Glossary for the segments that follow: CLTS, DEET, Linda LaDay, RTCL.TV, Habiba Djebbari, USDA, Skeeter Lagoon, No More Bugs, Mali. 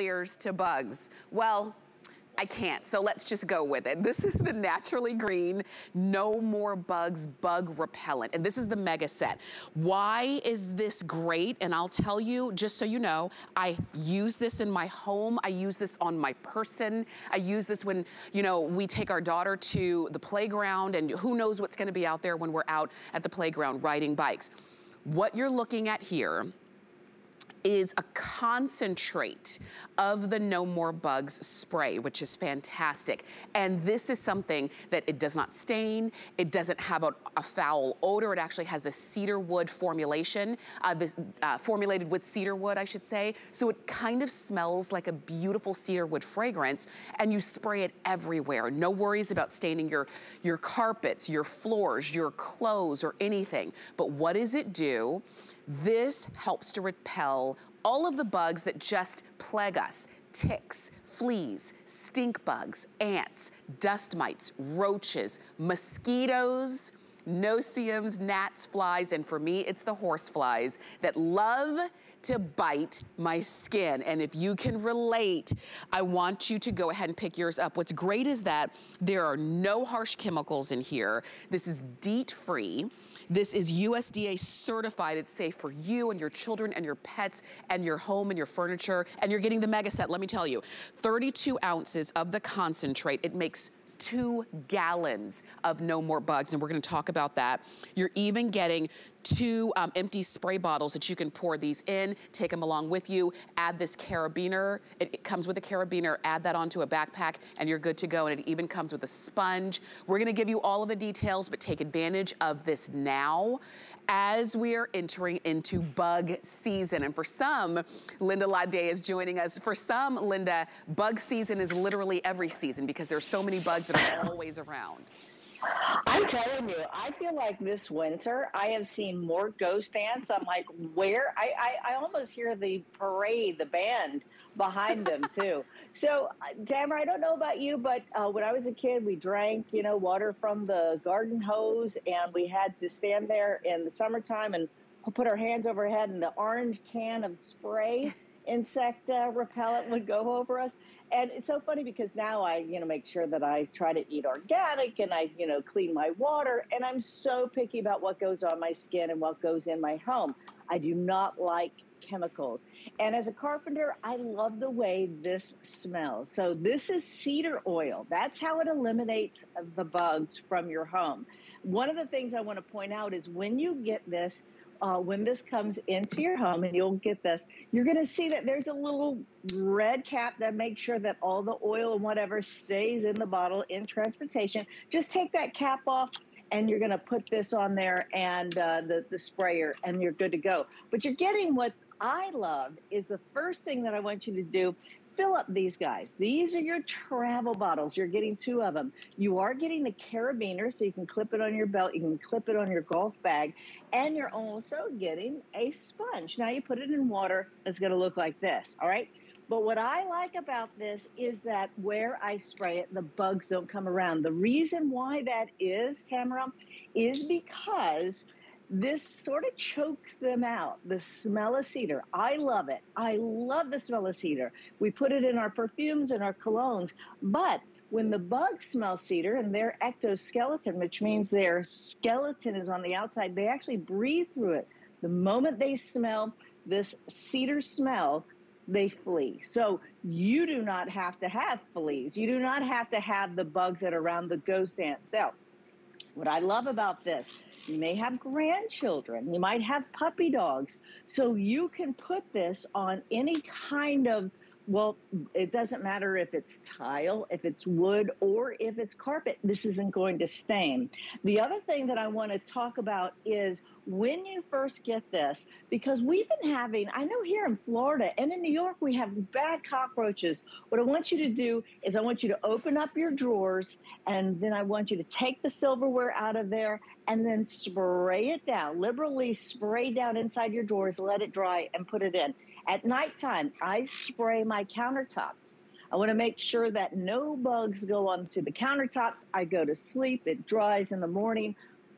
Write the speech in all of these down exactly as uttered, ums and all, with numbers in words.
Barriers to bugs. Well, I can't, so let's just go with it. This is the Naturally Green No More Bugs Bug Repellent, and this is the mega set. Why is this great? And I'll tell you, just so you know, I use this in my home. I use this on my person. I use this when, you know, we take our daughter to the playground, and who knows what's gonna be out there when we're out at the playground riding bikes. What you're looking at here is a concentrate of the No More Bugs spray, which is fantastic. And this is something that it does not stain, it doesn't have a, a foul odor, it actually has a cedar wood formulation, uh, this, uh, formulated with cedar wood, I should say. So it kind of smells like a beautiful cedar wood fragrance, and you spray it everywhere. No worries about staining your, your carpets, your floors, your clothes, or anything. But what does it do? This helps to repel all of the bugs that just plague us. Ticks, fleas, stink bugs, ants, dust mites, roaches, mosquitoes, noceums, gnats, flies, and for me, it's the horse flies that love to bite my skin. And if you can relate, I want you to go ahead and pick yours up. What's great is that there are no harsh chemicals in here. This is DEET-free. This is U S D A certified. It's safe for you and your children and your pets and your home and your furniture. And you're getting the mega set, let me tell you. thirty-two ounces of the concentrate. It makes two gallons of No More Bugs, and we're gonna talk about that. You're even getting two um, empty spray bottles that you can pour these in, take them along with you, add this carabiner. It, it comes with a carabiner, add that onto a backpack, and you're good to go, and it even comes with a sponge. We're gonna give you all of the details, but take advantage of this now as we are entering into bug season. And for some, Linda LaDay is joining us. For some, Linda, bug season is literally every season because there's so many bugs that are always around. I'm telling you, I feel like this winter I have seen more ghost ants. I'm like, where? I, I, I almost hear the parade, the band behind them too. So, Tamara, I don't know about you, but uh, when I was a kid, we drank, you know, water from the garden hose, and we had to stand there in the summertime and put our hands over our head, and the orange can of spray insect uh, repellent would go over us. And it's so funny because now I, you know, make sure that I try to eat organic, and I, you know, clean my water, and I'm so picky about what goes on my skin and what goes in my home. I do not like chemicals. And as a carpenter, I love the way this smells. So this is cedar oil. That's how it eliminates the bugs from your home. One of the things I want to point out is when you get this, Uh, when this comes into your home, and you'll get this, you're going to see that there's a little red cap that makes sure that all the oil and whatever stays in the bottle in transportation. Just take that cap off, and you're going to put this on there and uh, the, the sprayer, and you're good to go. But you're getting what I love is the first thing that I want you to do. Fill up these guys. These are your travel bottles. You're getting two of them. You are getting the carabiner, so you can clip it on your belt. You can clip it on your golf bag. And you're also getting a sponge. Now you put it in water. It's going to look like this, all right? But what I like about this is that where I spray it, the bugs don't come around. The reason why that is, Tamara, is because this sort of chokes them out. The smell of cedar. I love it. I love the smell of cedar. We put it in our perfumes and our colognes. But when the bugs smell cedar and their ectoskeleton, which means their skeleton is on the outside, they actually breathe through it. The moment they smell this cedar smell, they flee. So you do not have to have fleas. You do not have to have the bugs that are around the ghost ants. Now, what I love about this, you may have grandchildren, you might have puppy dogs, so you can put this on any kind of, well, it doesn't matter if it's tile, if it's wood, or if it's carpet. This isn't going to stain. The other thing that I want to talk about is when you first get this, because we've been having, I know here in Florida and in New York, we have bad cockroaches. What I want you to do is I want you to open up your drawers, and then I want you to take the silverware out of there and then spray it down, liberally spray down inside your drawers, let it dry, and put it in. At nighttime, I spray my countertops. I want to make sure that no bugs go onto the countertops. I go to sleep. It dries in the morning.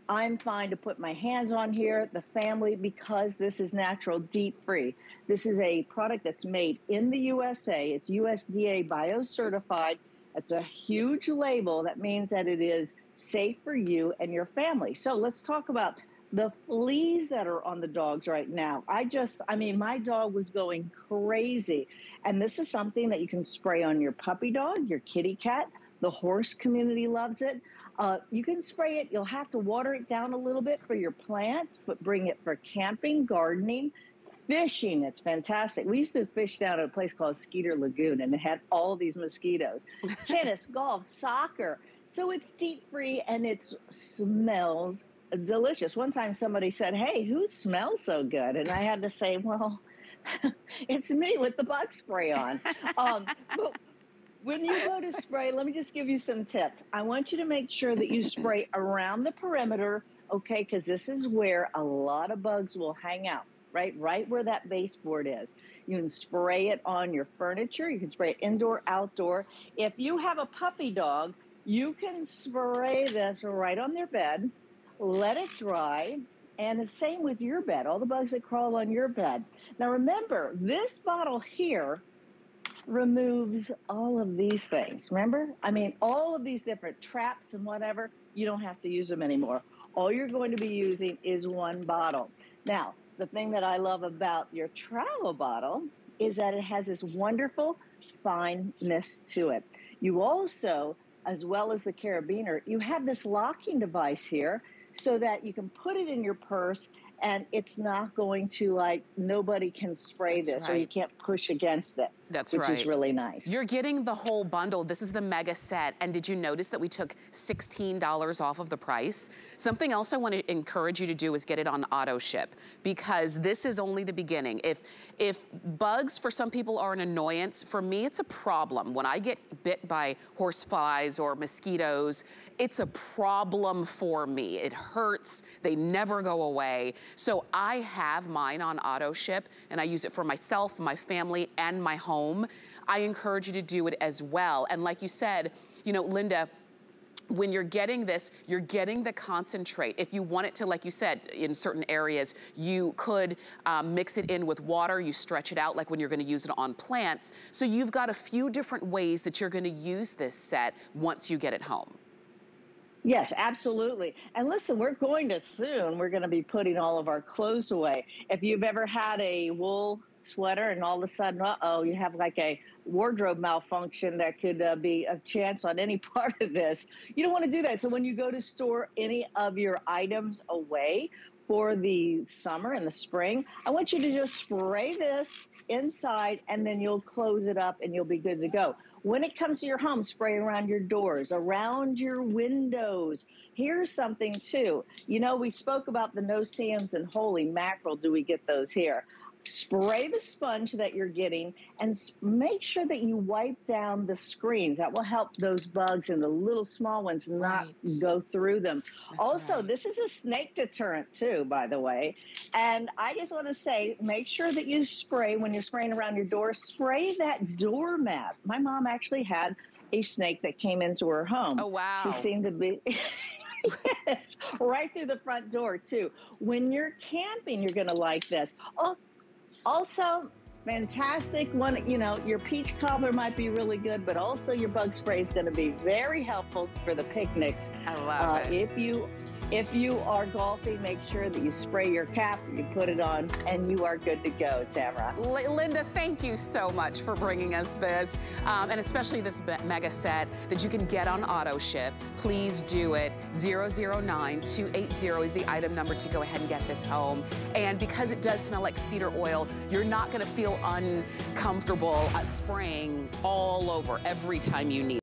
I'm fine to put my hands on here, the family, because this is natural, deep free. This is a product that's made in the U S A. It's U S D A bio-certified. It's a huge label. That means that it is safe for you and your family. So let's talk about the fleas that are on the dogs right now. I just, I mean, my dog was going crazy. And this is something that you can spray on your puppy dog, your kitty cat. The horse community loves it. Uh, you can spray it. You'll have to water it down a little bit for your plants, but bring it for camping, gardening, fishing. It's fantastic. We used to fish down at a place called Skeeter Lagoon, and it had all these mosquitoes. Tennis, golf, soccer. So it's deep free, and it smells delicious. One time somebody said, hey, who smells so good? And I had to say, well, it's me with the bug spray on. Um, but when you go to spray, let me just give you some tips. I want you to make sure that you spray around the perimeter, okay, because this is where a lot of bugs will hang out, right? Right where that baseboard is. You can spray it on your furniture. You can spray it indoor, outdoor. If you have a puppy dog, you can spray this right on their bed. Let it dry, and the same with your bed, all the bugs that crawl on your bed. Now remember, this bottle here removes all of these things, remember? I mean, all of these different traps and whatever, you don't have to use them anymore. All you're going to be using is one bottle. Now, the thing that I love about your travel bottle is that it has this wonderful fineness to it. You also, as well as the carabiner, you have this locking device here so that you can put it in your purse and it's not going to, like, nobody can spray this or you can't push against it. That's right. Which is really nice. You're getting the whole bundle. This is the mega set. And did you notice that we took sixteen dollars off of the price? Something else I want to encourage you to do is get it on auto ship, because this is only the beginning. If, if bugs for some people are an annoyance, for me it's a problem. When I get bit by horse flies or mosquitoes, it's a problem for me. It hurts. They never go away. So I have mine on auto ship, and I use it for myself, my family, and my home. I encourage you to do it as well. And like you said, you know, Linda, when you're getting this, you're getting the concentrate. If you want it to, like you said, in certain areas, you could um, mix it in with water. You stretch it out like when you're going to use it on plants. So you've got a few different ways that you're going to use this set once you get it home. Yes, absolutely. And listen, we're going to soon, we're going to be putting all of our clothes away. If you've ever had a wool sweater and all of a sudden, uh-oh, you have like a wardrobe malfunction that could uh, be a chance on any part of this, you don't want to do that. So when you go to store any of your items away for the summer and the spring, I want you to just spray this inside and then you'll close it up and you'll be good to go. When it comes to your home, spray around your doors, around your windows. Here's something too. You know, we spoke about the no see-ems, and holy mackerel, do we get those here. Spray the sponge that you're getting and make sure that you wipe down the screens. That will help those bugs and the little small ones not right. go through them. That's also, right. This is a snake deterrent too, by the way. And I just want to say, make sure that you spray, when you're spraying around your door, spray that doormat. My mom actually had a snake that came into her home. Oh, wow. She seemed to be... yes, right through the front door too. When you're camping, you're going to like this. Oh, also, fantastic one, you know, your peach cobbler might be really good, but also your bug spray is going to be very helpful for the picnics. I love uh, it. If you, if you are golfing, make sure that you spray your cap, you put it on, and you are good to go, Tamara. L Linda, thank you so much for bringing us this, um, and especially this mega set that you can get on auto ship. Please do it. zero zero nine two eight zero is the item number to go ahead and get this home. And because it does smell like cedar oil, you're not going to feel uncomfortable uh, spraying all over every time you need.